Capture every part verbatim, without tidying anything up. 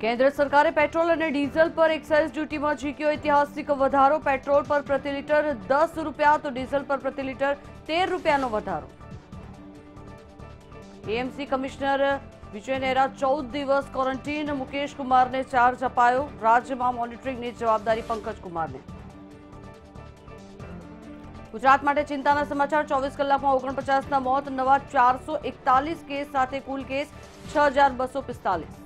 केंद्र सरकारे पेट्रोल और डीजल पर एक्साइज ड्यूटी में झीक्यो ऐतिहासिक वधारो। पेट्रोल पर प्रति लीटर दस रूपया तो डीजल पर प्रति लीटर तेर रूपयानो वधारो। एएमसी कमिश्नर विजय नेहरा चौदह दिवस क्वॉरंटीन, मुकेश कुमार ने चार्ज अपायो। राज्य में मॉनिटरिंग की जवाबदारी पंकज कुमार ने। गुजरात माटे चिंताना समाचार। चौबीस कलाक में ओगणपचास ना मौत, नवा चार सौ एकतालीस केस साथे कुल केस छ हजार बसो पिस्तालीस।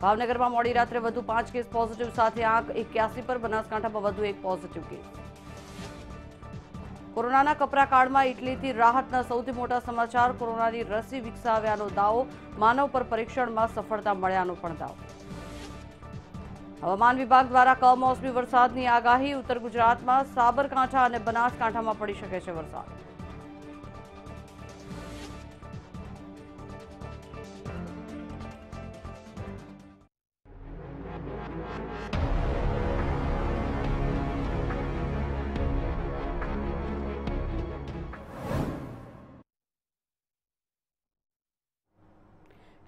भावनगर में मोड़ी रात्रे वधु पांच केस पॉजिटिव साथे आंक इक्यासी पर, बनासकांठा में वधु एक पॉजिटिव केस। कोरोना कपरा काळ में इटली थी राहतना सौथी मोटा समाचार। कोरोना नी रसी विकसाव्यानो दावो, मानव पर परीक्षण में सफलता मळ्यानो पण दावो। हवामान विभाग द्वारा कमोसमी वरसाद की आगाही। उत्तर गुजरात में साबरकांठा और बनासकांठा में पड़ी शके छे वरसाद।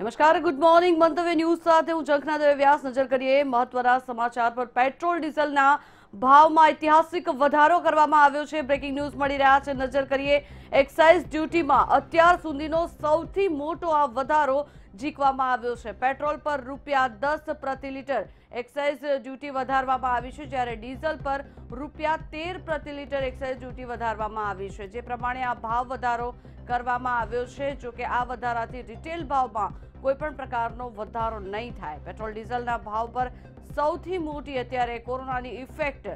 नमस्कार, गुड मॉर्निंग। मंतव्य न्यूज साथे हूं झंखना देव व्यास। नजर करिए महत्वना समाचार पर। पेट्रोल डीजल ना भाव में ऐतिहासिक वधारो करवामां आव्यो छे, ब्रेकिंग न्यूज मळी रह्या छे। नजर करिए एक्साइज ड्यूटी में अत्यार सुधीनो सौथी मोटो आ वधारो झींकवामां आव्यो छे। पेट्रोल पर रूपिया दस प्रति लीटर एक्साइज ड्यूटी वधारवामां आवी छे, ज्यारे डीजल पर रूपिया तेर प्रति लीटर एक्साइज ड्यूटी वधारवामां आवी छे। जे प्रमाणे आ भाव वधारो करवामां आव्यो छे। जो के आ वधाराथी रिटेल भावमां कोईपण प्रकारनो वधारो नहीं थाय। पेट्रोल डीजलना भाव पर सौथी मोटी अत्यारे कोरोनानी इफेक्ट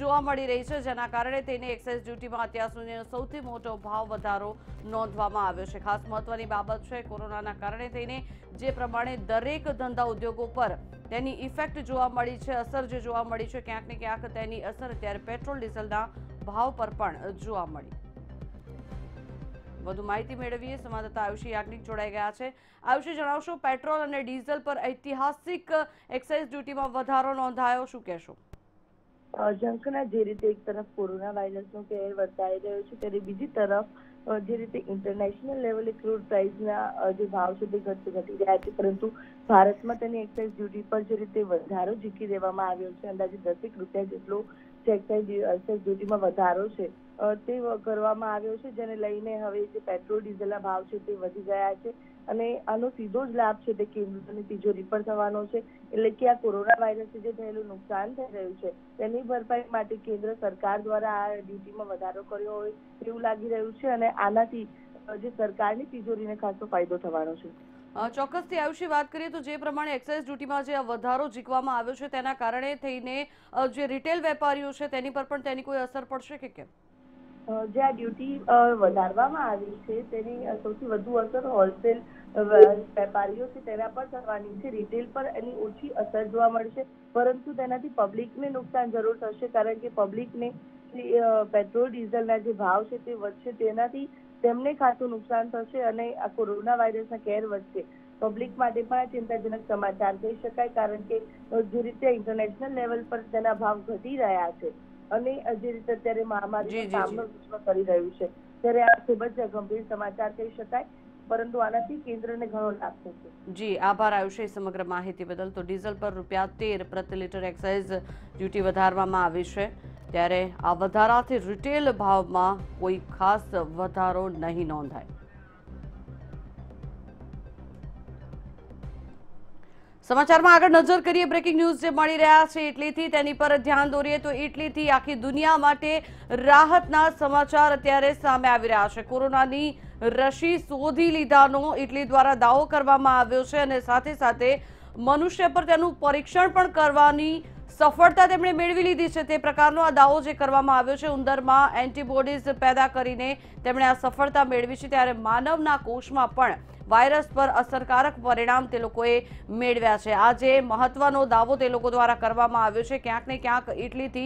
जोवा मळी रही छे, जेना कारणे तेने एक्साइज ड्यूटीमां अत्यार सुधीनो सौथी मोटो भाव वधारो नोंधवामां आव्यो छे। खास महत्वनी बाबत छे, कोरोनाना कारणे तेने जे प्रमाणे दरेक धंधा उद्योगों पर तेनी इफेक्ट जोवा मळी छे, असर जे जोवा मळी छे, क्यांक ने क्यांक तेनी असर अत्यारे पेट्रोल डीजलना भाव पर पण जोवा मळी। વધુ માહિતી મેળવીએ સંવાદદાતા આયુષી યાજ્ઞિક જોડાઈ ગયા છે। આયુષી, જણાવશો પેટ્રોલ અને ડીઝલ પર ઐતિહાસિક એક્સાઇઝ ડ્યુટીમાં વધારો નોંધાયો, શું કહેશો? ઝંખના, જે રીતે એક તરફ કોરોના વાયરસનો કેર વર્તાઈ રહ્યો છે, ત્યારે બીજી તરફ જે રીતે ઇન્ટરનેશનલ લેવલે ક્રૂડ પ્રાઇસના જે ભાવ છે તે ઘટતો ઘટી રહ્યા છે, પરંતુ ભારતમાં તેની એક્સાઇઝ ડ્યુટી પર જે રીતે વધારો ઝીકી દેવામાં આવ્યો છે, અંદાજે દસેક રૂપિયા જેટલો એક્સાઇઝ ડ્યુટીમાં વધારો છે તે કરવામાં આવ્યો છે, જેને લઈને હવે જે પેટ્રોલ ડીઝલના ભાવ છે તે વધી ગયા છે અને આનો સીધો જ લાભ છે તે કેન્દ્રની તિજોરી પર થવાનો છે। એટલે કે આ કોરોના વાયરસથી જે થયેલું નુકસાન થઈ રહ્યું છે તેની ભરપાઈ માટે કેન્દ્ર સરકાર દ્વારા આ ડ્યુટીમાં વધારો કર્યો હોય એવું લાગી રહ્યું છે અને આનાથી જે સરકારની તિજોરીને ખાસો ફાયદો થવાનો છે। ચોક્કસથી આયુષી, વાત કરીએ તો જે પ્રમાણે એક્સાઇઝ ડ્યુટીમાં જે વધારો ઝીકવામાં આવ્યો છે તેના કારણે થઈને જે રિટેલ વેપારીઓ છે તેની પર પણ તેની કોઈ અસર પડશે કે કેમ? જે આ ડ્યુટી વધારવામાં આવી છે તેની સૌથી વધુ અસર હોલસેલ વેપારીઓ છે તેના પર થવાની છે। રિટેલ પર એની ઓછી અસર જોવા મળશે, પરંતુ તેનાથી પબ્લિકને નુકસાન જરૂર થશે, કારણ કે પબ્લિકને પેટ્રોલ ડીઝલના જે ભાવ છે તે વધશે, તેનાથી તેમને ખાસું નુકસાન થશે અને આ કોરોના વાયરસના કેર વધશે। પબ્લિક માટે પણ આ ચિંતાજનક સમાચાર કહી શકાય, કારણ કે જે રીતે ઇન્ટરનેશનલ લેવલ પર તેના ભાવ ઘટી રહ્યા છે અને જે રીતે અત્યારે મહામારીનો સામનો વિશ્વ કરી રહ્યું છે ત્યારે આ ખૂબ જ ગંભીર સમાચાર કહી શકાય, પરંતુ આનાથી કેન્દ્રને ઘણો લાભ થશે। જી, આભાર આયુષે સમગ્ર માહિતી બદલ। તો ડીઝલ પર રૂપિયા તેર પ્રતિ લિટર એક્સાઇઝ ડ્યુટી વધારવામાં આવી છે, ત્યારે આ વધારાથી રિટેલ ભાવમાં કોઈ ખાસ વધારો નહીં નોંધાય। समाचार में आगे नजर करिए, ब्रेकिंग न्यूज जो मिली रहा है इटली थी तेनी पर ध्यान दौरीए तो इटली थी आखी दुनिया माटे राहतना समाचार अत्यारे सामे आवी रहा है। कोरोनानी रसी शोधी लीधानो इटली द्वारा दावो करवामां आव्यो छे अने साथे साथे मनुष्य पर तेनुं परीक्षण पण करवानी सफलता तेमणे मेळवी लीधी छे। ते प्रकारनो आ दावो जे करवामां आव्यो छे, उंदरमां एंटीबॉडीज पैदा करीने तेमणे आ सफलता मेळवी छे, त्यारे मानवना कोषमां पण वायरस पर असरकारक परिणाम ते लोकोए मेळव्या छे। आजे महत्वनो दावो ते लोको द्वारा करवामां आव्यो छे। क्यांक ने क्यांक इटली थी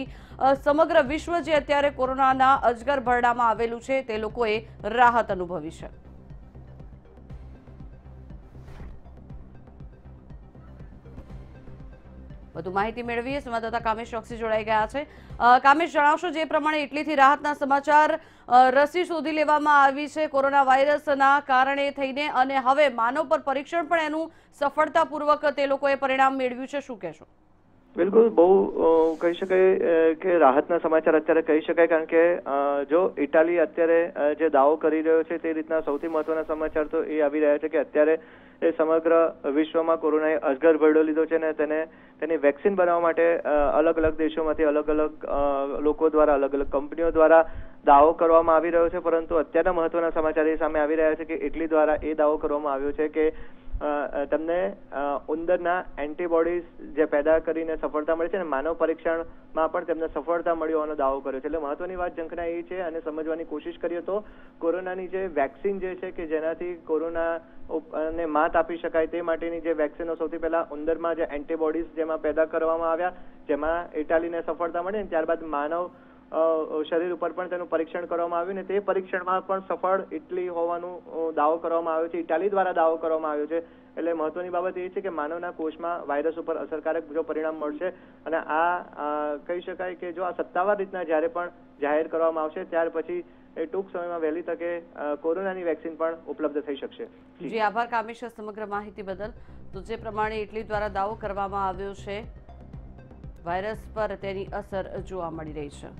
समग्र विश्व जे अत्यारे कोरोनाना अजगर भरडामां आवेलुं छे ते लोकोए राहत अनुभवी छे। વધુ માહિતી મેળવીએ, સંવાદદાતા કામેશ ચોકસી જોડાઈ ગયા છે। કામેશ, જણાવશો જે પ્રમાણે ઇટલીથી રાહતના સમાચાર रसी शोधी लेवामां आवी छे कोरोना वायरसना कारणे थईने अने हवे मानव पर परीक्षण पण एनुं सफळतापूर्वक ते लोकोए परिणाम मेळव्युं छे, शुं कहेशो? बिल्कुल बहु कही शकाय के राहतना समाचार अत्यारे कही शकाय, कारण के जो इटाली अत्यारे जे दावो करी रह्यो छे ते रीतना सौथी महत्वना समाचार तो ए आवी रह्या छे के अत्यारे ए समग्र विश्वमां कोरोनाए अजगर भरडो लीधो छे ने तेने तेनी वेक्सिन बनाववा माटे अलग अलग देशोमांथी अलग अलग लोको द्वारा अलग अलग कंपनीओ द्वारा दावो करवामां आवी रह्यो छे। परंतु अत्यारना महत्वना समाचार ए सामे आवी रह्या छे के इटली द्वारा ए दावो करवामां आव्यो छे के तमने उंदरना एंटीबॉडीज जे पैदा करीने सफलता मळी छे ने मानव परीक्षण में पण तेमने सफलता मळी होवानो दावो कर्यो छे। एटले महत्वनी वात जंखना ए छे अने समजवानी कोशिश करीए तो कोरोनानी जे वेक्सिन जे छे के जेनाथी कोरोना ने मात आपी शकाय ते माटेनी जे वेक्सिनो सौथी पहेला उंदरमां जे एंटीबॉडीज जेमां पैदा करवामां आव्या जेमां इटालीने सफलता मळी अने त्यारबाद मानव शरीर पर पण तेनुं परीक्षण करवामां आव्युं ने ते परीक्षणमां पण सफल इटली होवानुं दावो करवामां आव्यो छे, इटाली द्वारा दावो करवामां आव्यो छे। एटले महत्वनी बाबत ए छे के मानवना कोषमां वायरस उपर असरकारक जो परिणाम मळशे अने आ कही शकाय के जो आ सत्तावार रीतना ज्यारे पण जाहेर करवामां आवशे त्यार पछी ए टूंक समयमां वहेली तके कोरोनानी वेक्सिन पण उपलब्ध थई शकशे। जी आभार कामेश समग्र माहिती बदल। तो जे प्रमाणे इटली द्वारा दावो करवामां आव्यो छे वायरस पर तेनी असर जोवा मळी रही छे।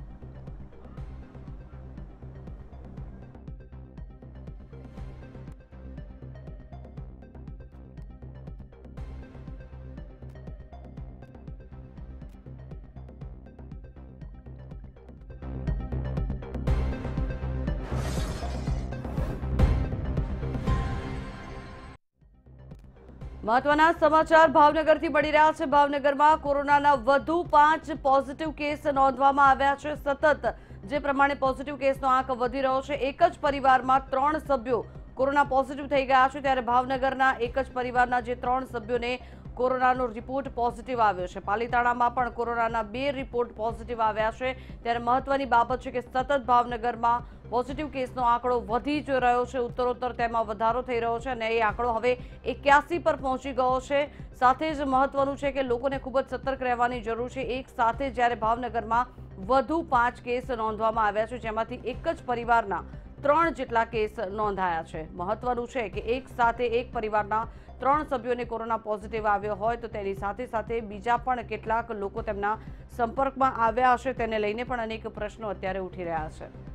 महत्वना समाचार भावनगरથી મળી રહ્યા છે। ભાવનગરમાં કોરોનાના વધુ પાંચ પોઝિટિવ કેસ નોંધવામાં આવ્યા છે। સતત જે પ્રમાણે પોઝિટિવ કેસનો આંક વધી રહ્યો છે, એક જ પરિવારમાં ત્રણ સભ્યો કોરોના પોઝિટિવ થઈ ગયા છે, ત્યારે ભાવનગરના એક જ પરિવારના જે ત્રણ સભ્યોને કોરોનાનો રિપોર્ટ પોઝિટિવ આવ્યો છે। પાલીતાણામાં પણ કોરોનાના બે રિપોર્ટ પોઝિટિવ આવ્યા છે, ત્યારે મહત્વની બાબત છે કે સતત ભાવનગરમાં પોઝિટિવ કેસનો આંકડો વધી જ રહ્યો છે, ઉત્તરોત્તર તેમાં વધારો થઈ રહ્યો છે અને એ આંકડો હવે એક્યાસી પર પહોંચી ગયો છે। સાથે જ મહત્વનું છે કે લોકોને ખૂબ જ સતર્ક રહેવાની જરૂર છે। એક સાથે જ્યારે ભાવનગરમાં વધુ પાંચ કેસ નોંધવામાં આવ્યા છે, જેમાંથી એક જ પરિવારના ત્રણ જેટલા કેસ નોંધાયા છે। મહત્વનું છે કે એક સાથે એક પરિવારના ત્રણ સભ્યોને કોરોના પોઝિટિવ આવ્યો હોય તો તેની સાથે સાથે બીજા પણ કેટલાક લોકો તેમના સંપર્કમાં આવ્યા હશે, તેને લઈને પણ અનેક પ્રશ્નો અત્યારે ઉઠી રહ્યા છે।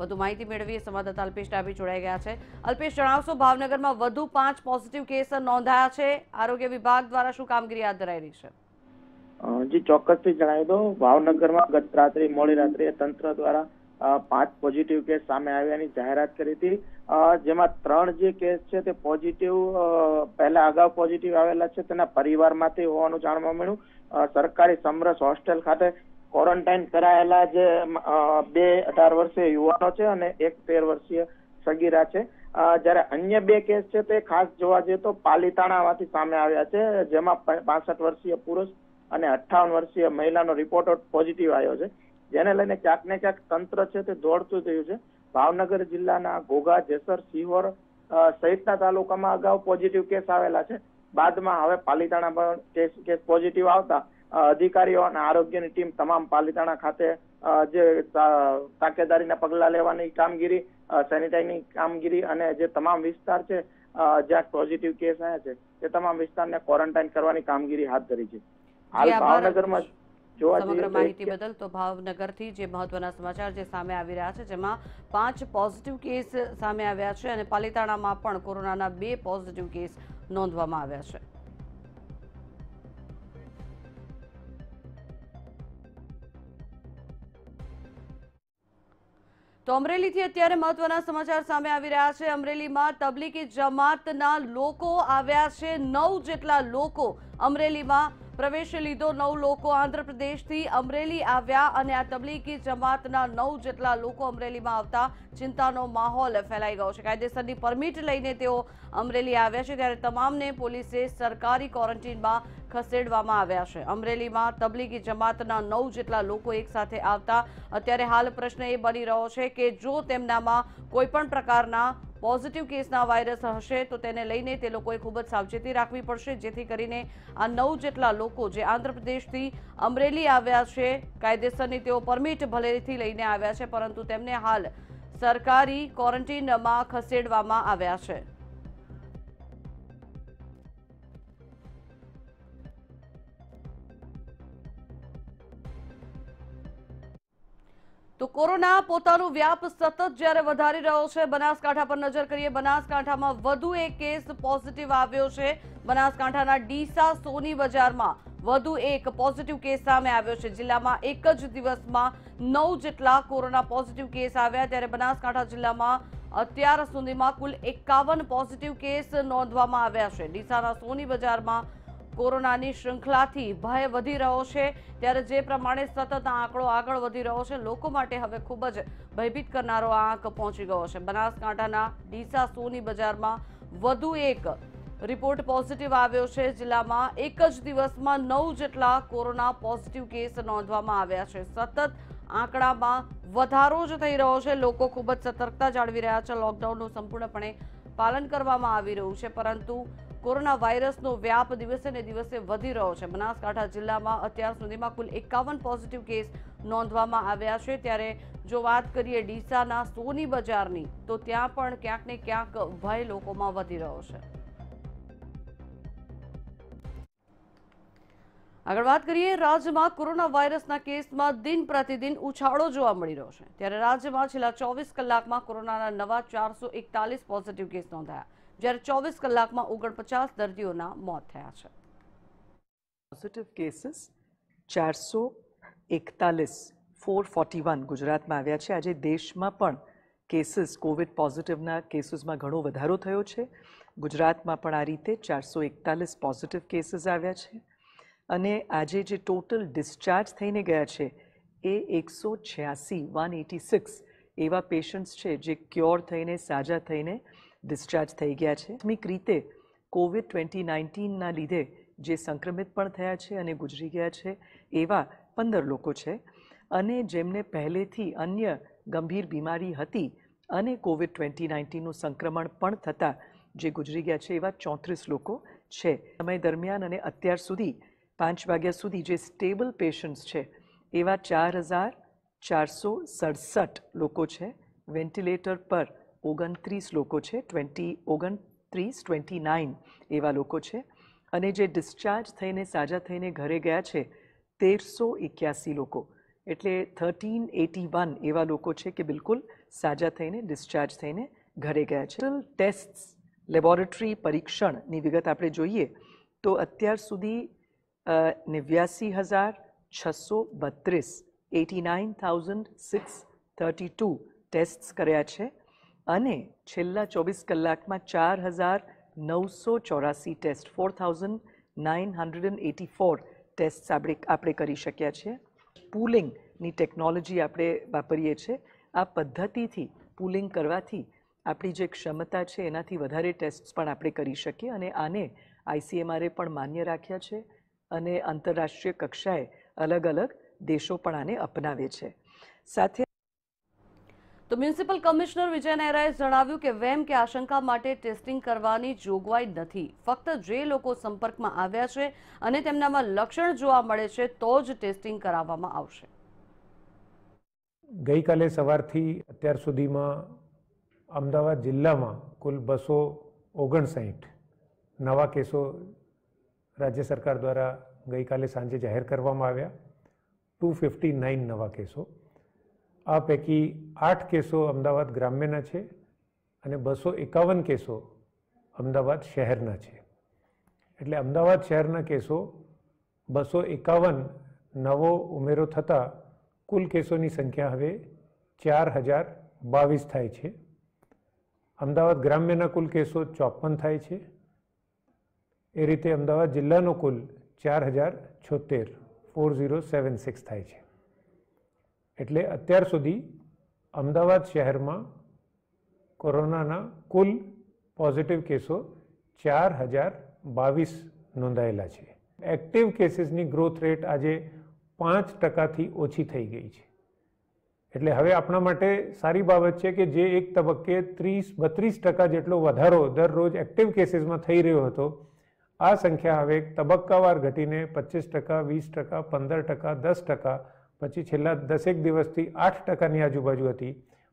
વધુ માહિતી મેળવીએ, સંવાદદાતા અલ્પેશ ડાબી જોડાઈ ગયા છે। અલ્પેશ, જણાવશો ભાવનગરમાં વધુ પાંચ પોઝિટિવ કેસ નોંધાયા છે, આરોગ્ય વિભાગ દ્વારા શું કામગીરી હાથ ધરાઈ રહી છે? જી ચોક્કસથી જણાવી દો, ભાવનગરમાં ગત રાત્રે મોડી રાત્રે તંત્ર દ્વારા પાંચ પોઝિટિવ કેસ સામે આવ્યાની જાહેરાત કરી હતી, જેમાં ત્રણ જે કેસ છે તે પોઝિટિવ પહેલા અગાઉ પોઝિટિવ આવેલા છે તેના પરિવારમાંથી હોવાનું જાણવા મળ્યું। સરકારી સમરસ હોસ્ટેલ ખાતે ક્વોરન્ટાઇન કરાયેલા જે બે અઢાર વર્ષીય યુવાનો છે અને એક તેર વર્ષીય સગીરા છે, જ્યારે અન્ય બે કેસ છે તે ખાસ જોવા જઈએ તો પાલીતાણામાંથી સામે આવ્યા છે, જેમાં બાસઠ વર્ષીય પુરુષ અને અઠ્ઠાવન વર્ષીય મહિલાનો રિપોર્ટ પોઝિટિવ આવ્યો છે, જેને લઈને ક્યાંક ને ક્યાંક તંત્ર છે તે દોડતું થયું છે। ભાવનગર જિલ્લાના ઘોઘા, જેસર, સિહોર સહિતના તાલુકામાં અગાઉ પોઝિટિવ કેસ આવેલા છે, બાદમાં હવે પાલીતાણા પણ કેસ પોઝિટિવ આવતા અધિકારીઓ અને આરોગ્યની ટીમ તમામ પાલીતાણા ખાતે જે તાકેદારીના પગલાં લેવાની કામગીરી, સેનિટાઈઝની કામગીરી અને જે તમામ વિસ્તાર છે જ્યાં પોઝિટિવ કેસ આવ્યા છે તે તમામ વિસ્તારને ક્વોરન્ટાઇન કરવાની કામગીરી હાથ ધરી છે। હાલ ભાવનગરમાં સમગ્ર માહિતી બદલ તો ભાવનગરથી જે મહત્વના સમાચાર જે સામે આવી રહ્યા છે, જેમાં પાંચ પોઝિટિવ કેસ સામે આવ્યા છે અને પાલીતાણામાં પણ કોરોનાના બે પોઝિટિવ કેસ નોંધવામાં આવ્યા છે। તો અમરેલીથી અત્યારે મહત્વના સમાચાર સામે આવી રહ્યા છે। અમરેલીમાં તબલીગી જમાતના લોકો આવ્યા છે, નવ જેટલા લોકો અમરેલીમાં પ્રવેશ લીધો। નવ લોકો આંધ્રપ્રદેશથી અમરેલી આવ્યા અને આ તબલીગી જમાતના નવ જેટલા લોકો અમરેલીમાં આવતા ચિંતાનો માહોલ ફેલાઈ ગયો છે। કાયદેસરની પરમિટ લઈને તેઓ અમરેલી આવ્યા છે, ત્યારે તમામને પોલીસે સરકારી ક્વોરન્ટીનમાં ખસેડવામાં આવ્યા છે। અમરેલીમાં તબલીગી જમાતના નવ જેટલા લોકો એકસાથે આવતા અત્યારે હાલ પ્રશ્ન એ બની રહ્યો છે કે જો તેમનામાં કોઈપણ પ્રકારના पॉजिटिव केस ना वायरस हशे तो तेने लईने ते लोकोए खूब ज सावचेती राखवी पड़शे, जेथी करीने आ नौ जेटला लोको जे आंध्र प्रदेशथी अमरेली आव्या छे, कायदेसरनी तेओ परमिट भलेथी लईने आव्या छे, परंतु तेमने हाल सरकारी क्वोरंटाइनमां खसेडवामां आव्या छे। तो कोरोना पोतानो व्याप सतत ज्यारे वधारी रह्यो छे। बनासकांठा पर नजर करीए। बनासकांठामां वधु एक केस पॉजिटिव आव्यो छे। बनासकांठाना डीसा सोनी बजारमां वधु एक पॉजिटिव केस सामे आव्यो छे। जिल्लामां एक ज दिवसमां नौ जेटला कोरोना पॉजिटिव केस आव्या, त्यारे बनासकांठा जिल्लामां અત્યાર સુધીમાં કુल એકાવન પોઝિટિવ કેસ નોંધવામાં આવ્યા છે। ડીસાના સોની બજારમાં કોરોનાની શ્રૃંખલાથી ભય વધી રહ્યો છે, ત્યારે જે પ્રમાણે સતત આંકડો આગળ વધી રહ્યો છે, લોકો માટે હવે ખૂબ જ ભયભીત કરનારો આંક પહોંચી ગયો છે। બનાસકાંઠાના ડીસા સોની બજારમાં વધુ એક રિપોર્ટ પોઝિટિવ આવ્યો છે। જિલ્લામાં એક જ દિવસમાં નવ જેટલા કોરોના પોઝિટિવ કેસ નોંધવામાં આવ્યા છે। સતત આંકડામાં વધારો જ થઈ રહ્યો છે। લોકો ખૂબ જ સતર્કતા જાળવી રહ્યા છે। લોકડાઉનનું સંપૂર્ણપણે પાલન કરવામાં આવી રહ્યું છે, પરંતુ कोरोना वायरस नो व्याप दिवसे ने दिवसे वधी रह्यो छे। बनासकांठा जिल्ला में अत्यार सुधीमां कुल एकावन पॉजिटिव केस नोंधवामां आव्या छे, त्यारे जो बात करिए डीसाना सोनी बजारनी तो त्यां पण क्यांक ने क्यांक भय लोकोमां वधी रह्यो छे। आगळ वात करीए। राज्यमां कोरोना वायरसना केसमां दिन प्रतिदिन उछाळो जोवा मळी रह्यो छे, त्यारे राज्यमां छेल्ला चोवीस कलाकमां कोरोनाना नवा चार सौ एकतालीस पॉजिटिव केस नोंधाया, જ્યારે चौबीस કલાકમાં ઓગણપચાસ દર્દીઓના મોત થયા છે। પોઝિટિવ કેસીસ ચારસો એકતાલીસ, ચારસો એકતાલીસ ગુજરાતમાં આવ્યા છે। આજે દેશમાં પણ કેસીસ કોવિડ પોઝિટિવના કેસીસમાં ઘણો વધારો થયો છે। ગુજરાતમાં પણ આ રીતે ચારસો એકતાલીસ પોઝિટિવ કેસીસ આવ્યા છે અને આજે જે ટોટલ ડિસ્ચાર્જ થઈને ગયા છે એ એકસો છ્યાસી, એકસો છ્યાસી એવા પેશન્ટ્સ છે જે ક્યોર થઈને સાજા થઈને डिस्चार्ज थी गया है। प्राथमिक रीते कोविड ट्वेंटी नाइंटीन लीधे जे संक्रमित पण थया छे अने गुजरी गया है एवा पंदर लोको छे अने जेमने पहलेथी अन्य गंभीर बीमारी हती अने कोविड ट्वेंटी नाइंटीननुं संक्रमण पण थता जे गुजरी गया है एवा चौंत्रीस लोको छे। समय दरमियान अने अत्यार सुधी पांच वाग्या सुधी जे स्टेबल पेशंट्स है एवा चार हज़ार चार सौ सड़सठ लोको छे। वेंटिलेटर पर ओगणत्रीस लोको छे, ट्वेंटी ओगणत्रीस ट्वेंटी नाइन एवा लोको छे अने जे डिस्चार्ज थईने साजा थईने घरे गया छे तेर सौ इक्यासी लोको, एटले थर्टीन एटी वन एवा लोको छे के बिल्कुल साजा थईने डिस्चार्ज थईने घरे गया छे। टोटल टेस्ट्स लेबोरेटरी परीक्षण नी विगत आपणे जोईए तो अत्यार सुधी नेव्यासी हज़ार छसो बत्रीस eighty nine thousand six thirty two tests कर्या छे अने छेल्ला चौबीस कलाक में चार हज़ार नौ सौ चौरासी test four thousand nine hundred and eighty four test आपणे आपणे करी शक्या छे। पूलिंग नी टेक्नोलॉजी आपणे वापरीए छे। आ पद्धतिथी पूलिंग करवाथी आपणी जे क्षमता छे एनाथी वधारे टेस्ट पण आपणे करी शकीए अने आने आईसीएमआरए पण मान्य राख्या छे अने आंतरराष्ट्रीय कक्षाए अलग अलग देशों पण आने अपनावे छे। साथे तो म्युनिसिपल कमिश्नर विजय नहराए जणाव्यु के वेम के आशंका माटे टेस्टिंग करवानी जोगवाई नथी, फक्त जे लोको संपर्कमां आव्या छे अने तेमनामां लक्षण जोवा मळे छे तो ज टेस्टिंग कराववामां आवशे। गई काले सवारथी अत्यार सुधीमां अमदावाद जिल्लामां कुल बसो ओगणसाठ नवा केसो राज्य सरकार द्वारा गई काले सांजे जाहिर करवामां आव्या। टू फिफ्टी नाइन नवा केसो, आ पैकी आठ केसों अमदावाद ग्राम्यना छे अने बसो एकावन केसों अमदावाद शहरना छे। एटले अमदावाद शहरना केसों बसो एकावन नवो उमेरो थता कुल केसोनी संख्या हवे चार हज़ार बावीस थाय छे। अमदावाद ग्राम्यना कुल केसों चौपन थाय छे। ए रीते अमदावाद जिल्लानो कुल चार हज़ार छोतेर फोर जीरो सेवन सिक्स थाय छे। एटले अत्यार सुधी अमदावाद शहर में कोरोना कुल पॉजिटिव केसों चार हज़ार बावीस नोंधायेला छे। एक्टिव केसीसनी ग्रोथ रेट आजे पांच टका थी ओछी थई गई छे। एटले हवे आपणा माटे सारी बाबत छे के जे एक तबक्के तीस बत्रीस टका जेटलो वधारो दर रोज एक्टिव केसीस में थई रह्यो हतो, आ संख्या हवे तबक्कावार घटीने पच्चीस टका वीस टका पंदर टका दस टका पछी छेल्ला दसेक दिवसथी आठ टकानी आजुबाजू हती,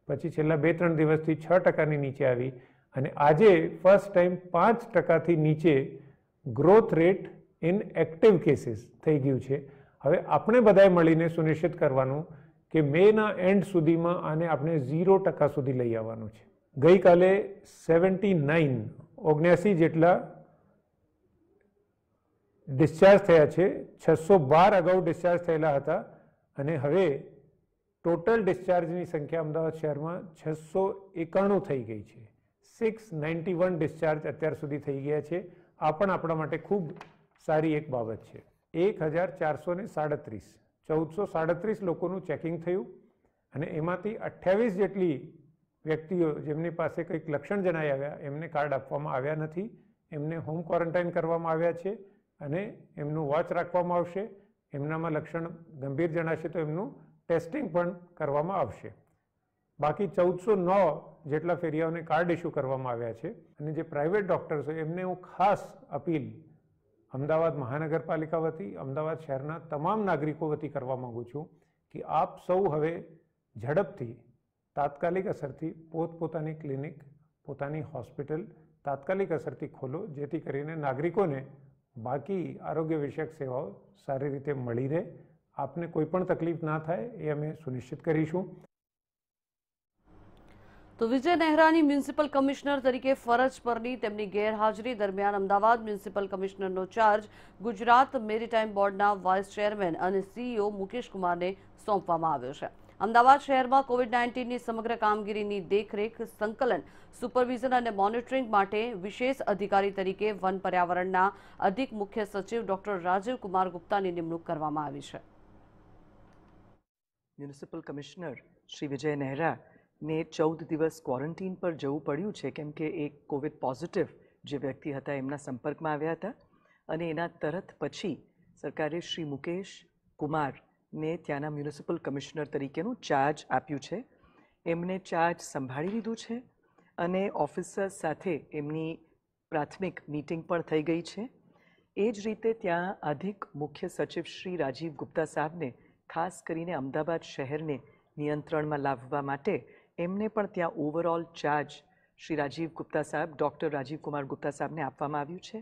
पछी छेल्ला बे त्रण दिवसथी छ टकानी नीचे आवी अने आजे फर्स्ट टाइम पांच टकाथी नीचे growth rate in active cases थई गयुं छे। हवे आपणे बधाए मळीने सुनिश्चित करवानुं के मे ना एंड सुधीमां आने आपणे जीरो टका सुधी लई आववानुं छे। गई काले सेवंटी नाइन ओगणसी जेटला डिस्चार्ज थया छे, छसो बार अगाऊ डिस्चार्ज थयेला हता अने हवे टोटल डिस्चार्जनी संख्या अमदावाद शहरमां छसो एकाणु थई गई छे। सिक्स नाइंटी वन डिस्चार्ज अत्यार सुधी थई गया छे। आ पण आपणा माटे खूब सारी एक बाबत छे। एक हज़ार चार सौ ने साड़त्रीस चौदह सौ साड़त्रीस लोगों चेकिंग थयुं अने एमांथी अठावीस जेटली व्यक्तिओ जेमनी पासे कंईक लक्षण जणाई आव्या एमने कार्ड आपवामां आव्या नथी, एमने होम क्वोरंटाइन करवामां आव्या छे अने एमनुं वॉच राखवामां आवशे। एमनामां लक्षण गंभीर जणाशे तो एमनुं टेस्टिंग पण करवामां आवशे। बाकी चौदह सौ नौ जेटला फेरियाओने कार्ड इश्यू करवामां आव्या छे अने जे प्राइवेट डॉक्टर्स होय एमने हुं खास अपील अमदावाद महानगरपालिका वती अमदावाद शहरना तमाम नागरिकों वती करवा मांगू छूं कि आप सौ हवे झड़पथी तात्कालिक असरथी पोतपोतानी क्लिनिक पोतानी हॉस्पिटल तात्कालिक असरथी खोलो, जेथी करीने नागरिकोने बाकी आरोग्य विषयक सेवाओं सारी रीते मळी रहे, आपने कोईपण तकलीफ ना थाय ए अमे सुनिश्चित करीशुं। तो विजय नहरानी म्युनिसिपल कमिश्नर तरीके फरज परनी तेमनी गैरहाजरी दरमियान अमदावाद म्युनिसिपल कमिश्नरनो चार्ज गुजरात मेरीटाइम बोर्डना वाइस चेयरमैन और सीईओ मुकेश कुमार ने सौंपवामां आव्यो छे। अमदावाद शहर में कोविड-नाइंटीन की समग्र कामगीरी देखरेख संकलन सुपरविजन और मॉनिटरिंग माटे विशेष अधिकारी तरीके वन पर्यावरण अधिक मुख्य सचिव डॉक्टर राजीव कुमार गुप्ता की निमणूक करवामां आवी छे। म्युनिसिपल कमिश्नर श्री विजय नहरा ने चौदह दिवस क्वॉरंटीन पर जवू पड़ू है केम के एक कोविड पॉजिटिव जो व्यक्ति था एमना संपर्क में आया था अने एना तरत पछी सरकारे श्री मुकेश कुमार ने त्याना म्युनिसिपल कमिश्नर तरीकेनु चार्ज आप्यु छे। एमने चार्ज संभाळी लीधुं छे अने ऑफिसर साथे एमनी प्राथमिक मीटिंग पर थई गई है। एज रीते त्यां अधिक मुख्य सचिव श्री राजीव गुप्ता साहब ने खास करीने अमदावाद शहर ने नियंत्रण में लाववा माटे एमने पण त्यां ओवरऑल चार्ज श्री राजीव गुप्ता साहब डॉक्टर राजीव कुमार गुप्ता साहब ने आपवामां आव्युं छे।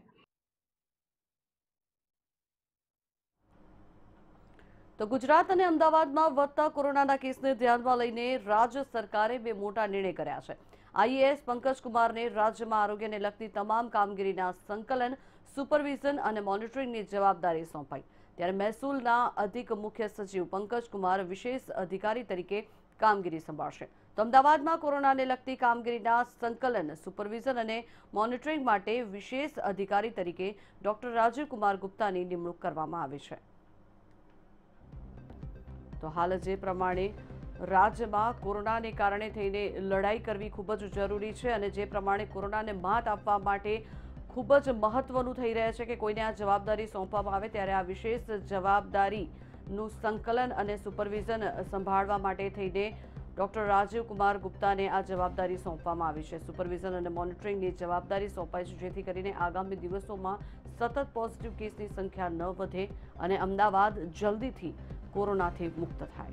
तो गुजरात अने अमदावादमां वधता कोरोनाना केसने ध्यानमां लईने राज्य सरकारे बे मोटा निर्णय कर्या छे। आईएएस पंकज कुमार ने राज्य में आरोग्यने लगती तमाम कामगीरीना संकलन सुपरविजन अने मॉनिटरिंगनी जवाबदारी सौंपाई, त्यारे महसूलना अधिक मुख्य सचिव पंकज कुमार विशेष अधिकारी तरीके कामगीरी संभाळशे। तो अमदावाद में कोरोना ने लगती कामगीरीना संकलन सुपरविजन अने मॉनिटरिंग माटे विशेष अधिकारी तरीके डॉक्टर राजीव कुमार गुप्ता की निमणूक करवामां आवी छे। तो हाल जे प्रमाणे राज्य में कोरोना ने कारणे थईने लड़ाई करवी खूब ज जरूरी छे अने जे प्रमाणे कोरोना ने मात आपवा माटे खूब ज महत्वनुं थई रह्या छे के कोईने आ जवाबदारी सोंपवामां आवे, त्यारे आ विशेष जवाबदारी नुं संकलन अने सुपरविजन संभाळवा माटे थईने डॉक्टर राजीव कुमार गुप्ता ने आ जवाबदारी सौंपवामां आवी छे। सुपरविजन अने मॉनिटरिंगनी जवाबदारी सौंपाई छे, जेथी करीने आगामी दिवसोमां सतत पॉजिटिव केसनी संख्या न वधे अने अमदावाद जल्दीथी कोरोनाथी मुक्त थाय।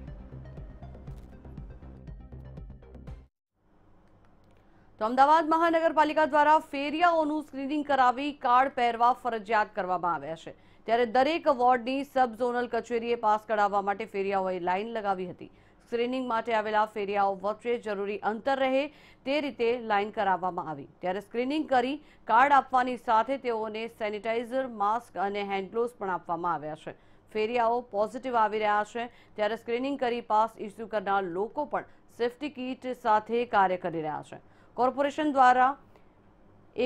तो अमदावाद महानगरपालिका द्वारा फेरियाओनुं स्क्रीनिंग करावी कार्ड पहेरवा फरजियात करवामां आव्या छे, त्यारे दरेक वोर्डनी सब झोनल कचेरीए पास कढाववा माटे फेरियाओए लाइन लगावी हती। स्क्रीनिंग माटे आवेला फेरियाओ वच्चे जरूरी अंतर रहे ते रीते लाइन कराववामां आवी, त्यारे स्क्रीनिंग करी कार्ड आपवानी साथे तेओने सेनिटाइजर मास्क अने हेन्डग्लोव्स पण आपवामां आव्या छे। फेरियाओ पॉजिटिव आवी रह्या छे त्यारे स्क्रीनिंग करी पास इश्यू करनार लोको पण सेफ्टी कीट साथे कार्य करी रह्या छे। कॉर्पोरेशन द्वारा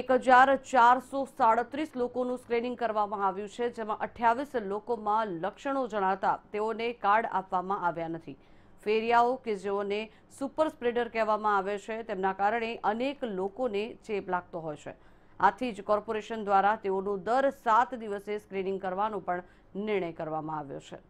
एक हज़ार चार सौ साड़त्रीस लोगों स्क्रीनिंग करवामां आव्युं छे, जेमां अठावीस लोकोमां लक्षणों जणाता तेओने कार्ड आपवामां आव्या नथी। फेरियाओ के जेओने सुपर स्प्रेडर कहेवामां आवे छे, तेमना कारणे अनेक लोकोने चेप लागतो होय छे। આથી જ કોર્પોરેશન દ્વારા તેઓનું દર સાત દિવસે સ્ક્રીનિંગ કરવાનો પણ નિર્ણય કરવામાં આવ્યો છે।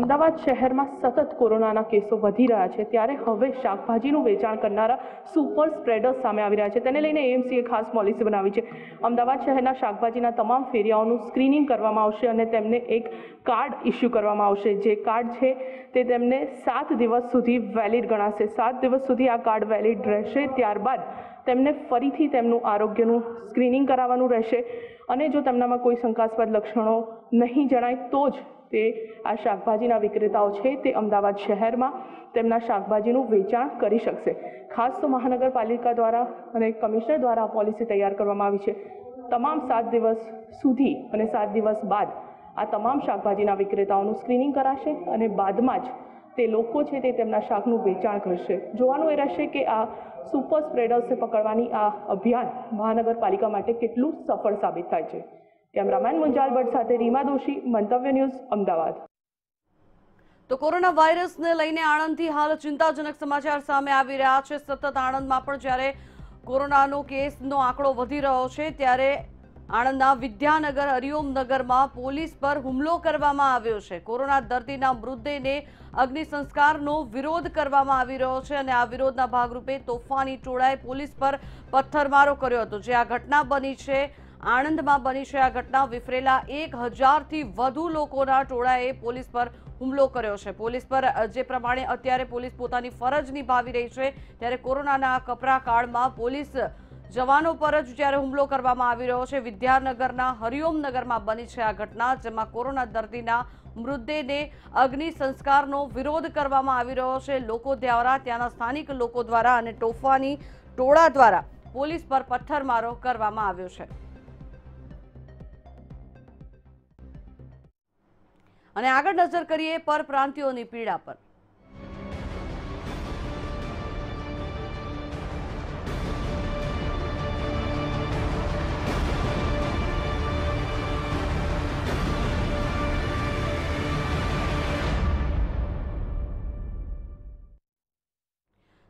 अमदावाद शहर में सतत कोरोना केसों वधी रहा है त्यारे हवे शाकभाजीनुं वेचाण करनारा सुपर स्प्रेडर्स सामे आवी रह्या छे। तेने लईने एएमसीए खास पॉलिसी बनावी छे। अमदावाद शहरना शाकभाजीना तमाम फेरियाओनुं स्क्रीनिंग करवामां आवशे अने तेમને एक कार्ड इश्यू करवामां आवशे। जे कार्ड छे ते तेમને सात दिवस सुधी वेलिड गणाशे। सात दिवस सुधी आ कार्ड वेलिड रहेशे, त्यारबाद तेમને फरीथी તેમનું આરોગ્યનું સ્ક્રીનિંગ કરાવવાનું રહેશે અને જો તેમનામાં કોઈ શંકાસ્પદ લક્ષણો નહીં જણાય તો જ તે આ શાકભાજીના વિક્રેતાઓ છે તે અમદાવાદ શહેરમાં તેમના શાકભાજીનું વેચાણ કરી શકશે। ખાસ તો મહાનગરપાલિકા દ્વારા અને કમિશનર દ્વારા પોલિસી તૈયાર કરવામાં આવી છે। તમામ સાત દિવસ સુધી અને સાત દિવસ બાદ આ તમામ શાકભાજીના વિક્રેતાઓનું સ્ક્રીનિંગ કરાશે અને બાદમાં જ તે લોકો છે તે તેમના શાકનું વેચાણ કરશે। જોવાનું એ રહેશે કે આ સુપર સ્પ્રેડર્સને પકડવાની આ અભિયાન મહાનગરપાલિકા માટે કેટલું સફળ સાબિત થાય છે। કેમેરામેન મુંજાલ ભટ્ટ સાથે રીમા દોશી, મંતવ્ય ન્યૂઝ, અમદાવાદ। तो कोरोना वायरस ने લઈને આણંદથી હાલ ચિંતાજનક સમાચાર સામે આવી રહ્યા છે। સતત આણંદમાં પણ જ્યારે કોરોનાનો કેસનો આંકડો વધી રહ્યો છે ત્યારે આણંદના વિદ્યાનગર હરિઓમનગરમાં પોલીસ પર હુમલો કરવામાં આવ્યો છે। કોરોના દર્દીના મૃતદેહને અગ્નિ સંસ્કારનો વિરોધ કરવામાં આવી રહ્યો છે અને આ વિરોધના ભાગરૂપે તોફાની ટોળાએ પોલીસ પર પથ્થરમારો કર્યો હતો। જે આ ઘટના બની છે આણંદમાં બની છે આ ઘટના વિફરેલા એક હજારથી વધુ લોકોના ટોળાએ પોલીસ પર હુમલો કર્યો છે। પોલીસ પર જે પ્રમાણે અત્યારે પોલીસ પોતાની ફરજ નિભાવી રહી છે ત્યારે કોરોનાના કપરા કાળમાં પોલીસ जवानों पर ज ज्यारे हुमलो करवामां आवी रह्यो छे। विद्यानगरना हरिओमनगरमां बनी छे आ घटना, जेमां कोरोना दर्दीना मृतदेहने अग्नि संस्कारनो विरोध करवामां आवी रह्यो छे। लोको द्वारा त्यांना स्थानिक लोको द्वारा अने तोफानी टोळा द्वारा पोलीस पर पत्थरमारो करवामां आव्यो छे। अने आगळ नजर करीए परप्रांतीयोनी पीड़ा पर।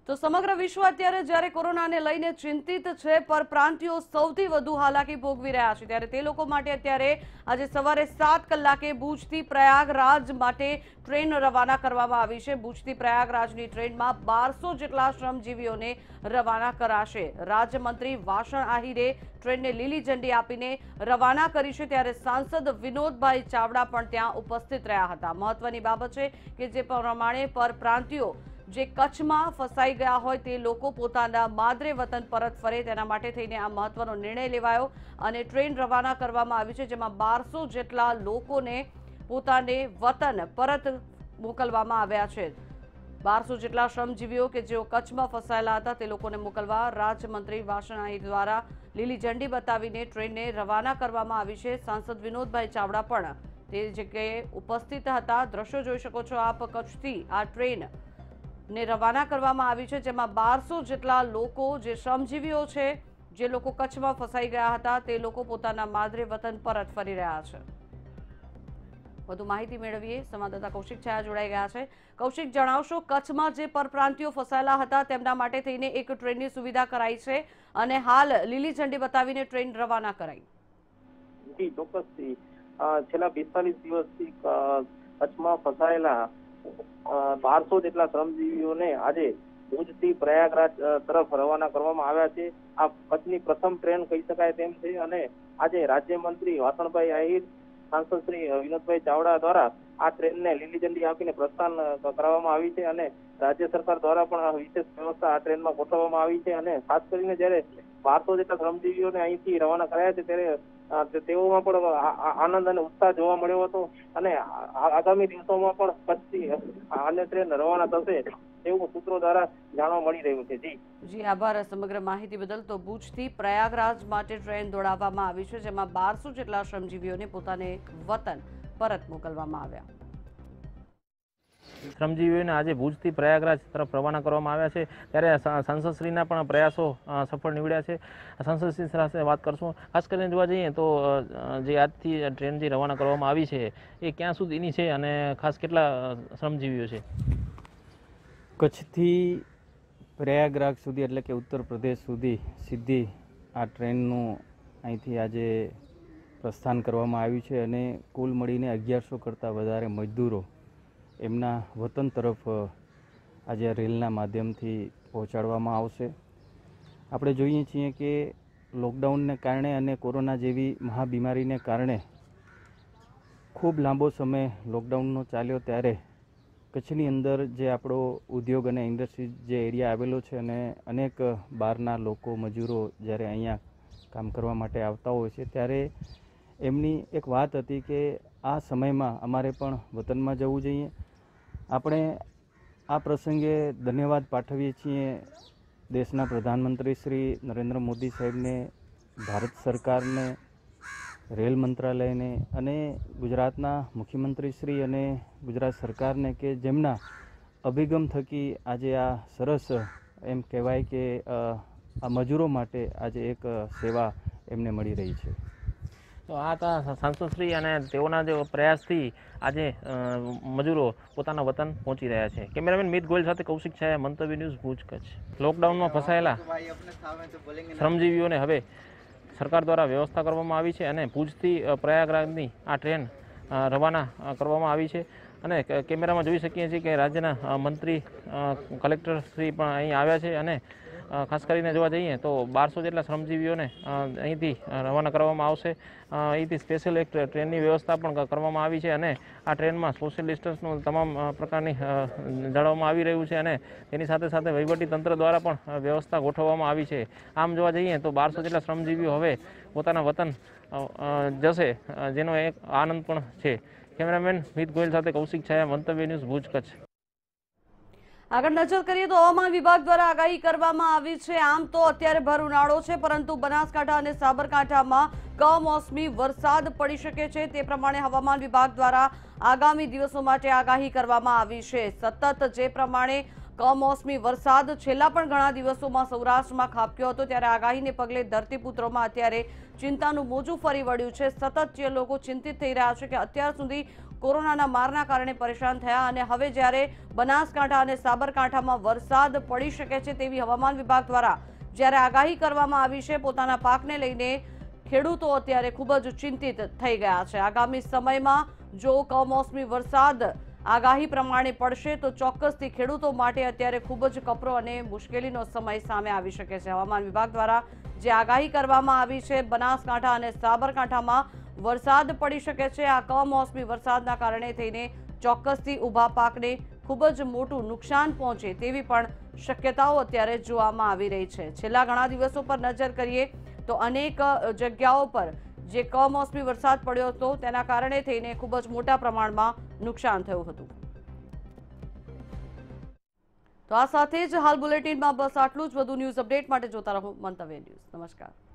तो समग्र विश्व अत्यारे ज्यारे कोरोनाने लईने चिंतित छे, परप्रांतीयो सौथी वधु हालाकी भोगवी रह्या छे त्यारे ते लोको माटे अत्यारे आजे सवारे सात कलाके भूजथी प्रयागराज माटे ट्रेन रवाना करवामां आवी छे। भूजथी प्रयागराजनी ट्रेनमां बारसो जेटला श्रमजीवीओने रवाना कराशे। राज्यमंत्री वासण आहिरे ट्रेनने लीली झंडी आपीने रवाना करी छे त्यारे सांसद विनोदभाई चावड़ा पण त्यां उपस्थित रह्या हता। महत्वनी बाबत छे के जे प्रमाणे परप्रांतीयो जे कच्छ में फसाई गया होय ते लोको पोताना मादरे वतन परत फरे तेना माटे थईने आ महत्वनो निर्णय लेवायो अने ट्रेन रवाना करवामां आवी छे। जेमां बारसो जेटला लोकोने पोताने वतन परत मोकलवामां आव्या छे। बारसो जेटला श्रमजीवीओ के जेओ कच्छ में फसायेला हता ते लोकोने मोकलवा राज्यमंत्री वासण आहिर द्वारा लीली झंडी बतावीने ट्रेनने रवाना करवामां आवी छे। सांसद विनोदभाई चावड़ा पण ते जग्याए उपस्थित हता। दृश्यो जोई शको छो आप। कच्छथी आ ट्रेन ने रवाना करवामां आवी छे जेमां बारसो जेटला लोको जे श्रमजीवीओ छे जे लोको कच्छ में फसाई गया हता ते लोको पोताना मादरे वतन परत फरी रह्या छे। વધુ માહિતી મેળવીએ, સંવાદદાતા કૌશિક છાયા જોડાઈ ગયા છે। કૌશિક, જણાવશો કચ્છમાં જે પરપ્રાંતિયો ફસાયેલા હતા તેમના માટે થઈને એક ટ્રેનની સુવિધા કરાઈ છે અને હાલ લીલી ઝંડી બતાવીને ટ્રેન રવાના કરાઈ। ચોક્કસથી છેલ્લા બેતાલીસ દિવસથી કચ્છમાં ફસાયેલા बारसो जेटला श्रमजीवीओ ने आजे भूज थी प्रयागराज तरफ रवाना करवामां आव्या छे। आ कच्छनी प्रथम ट्रेन कही शकाय तेम छे अने आजे राज्यमंत्री वासणभाई आहिर, सांसद श्री विनोदभाई चावड़ा द्वारा आ ट्रेन ने लीली झंडी आपीने प्रस्थान करवामां आवी छे अने राज्य सरकार द्वारा पण विशेष व्यवस्था आ ट्रेन में गोठववामां आवी छे अने खास करीने ज्यारे बारसो जेटला श्रमजीवीओ ने अहींथी रवाना कर्या छे त्यारे તેઓમાં પણ આનંદ અને ઉત્સાહ જોવા મળ્યો હતો અને આગામી દિવસોમાં પણ કચ્છથી આને ટ્રેન રવાના થશે તેવું સૂત્રો દ્વારા જાણવા મળી રહ્યું છે। જી જી આભાર સમગ્ર માહિતી બદલ। તો ભુજથી પ્રયાગરાજ માટે ટ્રેન દોડાવવામાં આવી છે જેમાં બારસો જેટલા શ્રમજીવીઓને પોતાને વતન પરત મોકલવામાં આવ્યા। શ્રમજીવીઓને આજે ભુજથી પ્રયાગરાજ તરફ રવાના કરવામાં આવ્યા છે ત્યારે સંસદશ્રીના પણ પ્રયાસો સફળ નીવડ્યા છે। संसदश्री साथ बात करशू। खास कर जो जाइए तो जे आज थी ट्रेन जी रवाना करवामां आवी छे ए क्या सुधीनी छे अने खास केटला श्रमजीवीओ छे? कच्छ थी પ્રયાગરાજ સુધી એટલે કે ઉત્તર પ્રદેશ સુધી સીધી આ ટ્રેનનું અહીંથી આજે પ્રસ્થાન કરવામાં આવ્યું છે અને કુલ મળીને અગિયારસો કરતાં વધારે મજદૂરો એમના વતન તરફ આજે રેલના માધ્યમથી પહોંચાડવામાં આવશે। આપણે જોઈએ છીએ કે લોકડાઉનને કારણે અને કોરોના જેવી મહાબીમારીને કારણે ખૂબ લાંબો સમય લોકડાઉનનો ચાલ્યો ત્યારે કચ્છની અંદર જે આપણો ઉદ્યોગ અને ઇન્ડસ્ટ્રી જે એરિયા આવેલો છે અને અનેક બહારના લોકો મજૂરો જ્યારે અહીંયા કામ કરવા માટે આવતા હોય છે ત્યારે એમની એક વાત હતી કે આ સમયમાં અમારે પણ વતનમાં જવું જોઈએ। આપણે આ પ્રસંગે ધન્યવાદ પાઠવીએ છીએ દેશના પ્રધાનમંત્રી શ્રી નરેન્દ્ર મોદી સાહેબને, ભારત સરકારને, રેલ મંત્રાલયને અને ગુજરાતના મુખ્યમંત્રી શ્રી અને ગુજરાત સરકારને કે જેમના અભિગમ થકી આજે આ સરસ એમ કહેવાય કે આ મજૂરો માટે આજે એક સેવા એમને મળી રહી છે। તો આ હતા સાંસદશ્રી અને તેઓના જે પ્રયાસથી આજે મજૂરો પોતાના વતન પહોંચી રહ્યા છે। કેમેરામેન મિત ગોયલ સાથે કૌશિક છાયા, મંતવ્ય ન્યૂઝ, ભુજ, કચ્છ। લોકડાઉનમાં ફસાયેલા શ્રમજીવીઓને હવે सरकार द्वारा व्यवस्था करवामां आवी छे अने भूजथी प्रयागराजनी आ ट्रेन रवाना करवामां आवी छे। अने केमेरा में जोई शकीए छीए के राज्यना मंत्री कलेक्टर श्री पण अहीं आव्या छे अने खास करीने जोवा जईए तो बार सौ जेटला श्रमजीवीओने अहींथी रवाना करवामां आवशे। अहींथी स्पेशल एक ट्रेननी व्यवस्था पण करवामां आवी छे अने आ ट्रेनमां सोशल डिस्टन्सनुं तमाम प्रकारनी जाळववामां आवी रह्युं छे अने तेनी साथे साथे वहीवटी तंत्र द्वारा पण व्यवस्था गोठववामां आवी छे। आम जोवा जईए तो बार सौ जेटला श्रमजीवीओ हवे पोताना वतन जशे जेनो एक आनंद पण छे। कैमरामेन मीत गोयल साथे कौशिक छाया, मंतव्य न्यूज, भूज, कच्छ। आगळ नजर करीए तो हवामान विभाग द्वारा आगाही करवामां आवी छे। आम तो अत्यारे भर उनाळो छे परंतु बनासकांठा अने साबरकांठामां कमोसमी वरसाद पड़ी शके छे ते प्रमाणे हवामान विभाग द्वारा आगामी दिवसों माटे आगाही करवामां आवी छे। सतत जे प्रमाणे कमोसमी वरसाद छेल्ला पण घणा दिवसोमां सौराष्ट्रमां खाबक्यो हतो त्यारे आगाहीने पगले धरतीपुत्रोमां अत्यारे चिंतानुं मोजू फरी वळ्युं छे। सतत जे लोको चिंतित थई रह्या छे के अत्यार सुधी कोरोनाना मारना कारणे परेशान थया अने हवे ज्यारे बनासकांठा अने साबरकांठामां वरसाद पड़ी शके छे तेवी हवामान विभाग द्वारा ज्यारे आगाही करवामां आवी छे। पोताना पाकने लईने खेडूतो अत्यारे खूब ज चिंतित थई गया छे। आगामी समयमां जो कमोसमी वरसाद आगाही प्रमाणे पड़शे तो चोक्कसथी खेडूतो माटे अत्यारे खूब ज कपरो अने मुश्केलीनो समय सामे आवी शके छे। हवामान विभाग द्वारा जे आगाही करवामां आवी छे बनासकांठा अने साबरकांठामां वरसाद पड़ी शके छे। आ कमोसमी वरसादना कारणे थईने चोक्कसथी ऊभा पाकने खूब ज मोटुं नुकसान पहोंचे तेवी पण शक्यताओ अत्यारे जोवामां आवी रही छे। छेल्ला घणा दिवसों पर नजर करीए तो अनेक जग्याओं पर जे कमोसमी वरसाद पड्यो हतो तेना कारणे थईने खूब ज मोटा प्रमाणमां नुकसान थयुं हतुं। तो आ साथे ज हाल बुलेटिनमां बस आटलुं ज। વધુ ન્યૂઝ અપડેટ માટે જોતા રહો મંતવ્ય ન્યૂઝ। નમસ્કાર।